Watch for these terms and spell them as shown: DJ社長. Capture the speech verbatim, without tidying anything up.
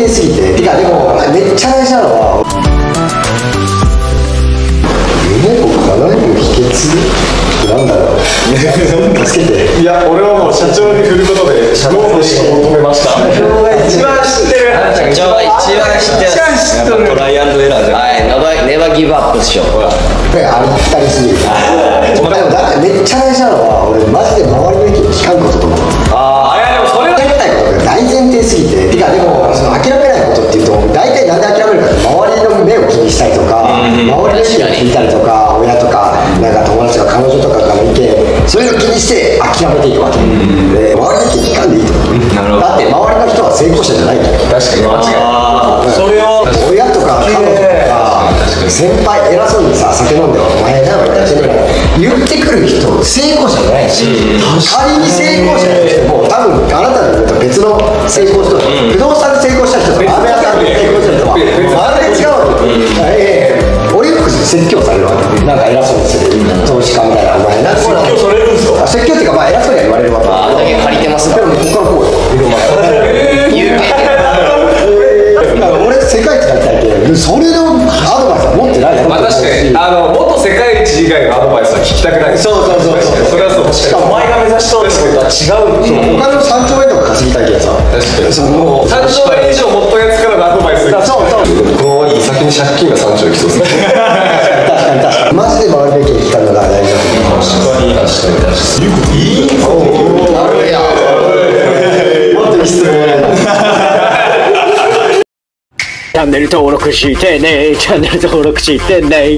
定すぎて。てかでもめっちゃ大事なのは夢を叶える秘訣なんだろう。助けて。いや俺はもう社長に振ることでゴールして求めました。社長が一番知ってる。社長が一番知ってる。知ってる。トライアンドエラーじゃん。はい。ネバギブアップっしょ。あれ二人すぎる。でもだってめっちゃ大事なのは俺マジで周りの意見を聞かんことと思う。ああ。大前提すぎて、てかでもその諦めないことっていうと大体なんで諦めるかって周りの目を気にしたりとか、周りの意見を聞いたりとか、親とかなんか友達とか彼女とかからの意見、そういうの気にして諦めていくわけで、周りの意見聞かんでいいと思う。だって周りの人は成功者じゃないと。確かに間違いない。それを親とか彼女とか先輩偉そうにさ、酒飲んでお前なんかやってるから言ってくる人成功者じゃないし、仮に成功者としても多分あなたの別の成功した人、不動産で成功した人とか、アメ屋さんで成功した人はまるで違うわけ。俺よく説教されるわけ。なんか偉そうにする投資家みたいな。お前なんか説教されるんですか。説教っていうか、まあ偉そうには言われるわけ。あんだけ借りてますから。でもここからこうよ。言うて。俺世界一だったって、それのアドバイスは持ってない。まあ確かに、あの元世界一以外のアドバイスは聞きたくない。そうそうそうそう。それはそう。しかもお前が目指しそうですけど違う。他の三兆円とか稼ぎたいけどさ。もうさんじゅうばい以上持っとるやつからのアドバイス。そうそう。この先に借金がさんじゅういきそうですね。確かに確かに。マジで周りの意見聞かんのが大事だと思う。確かに確かに確かに。いいこと。なるや。もっと質問ない。チャンネル登録してね。チャンネル登録してね。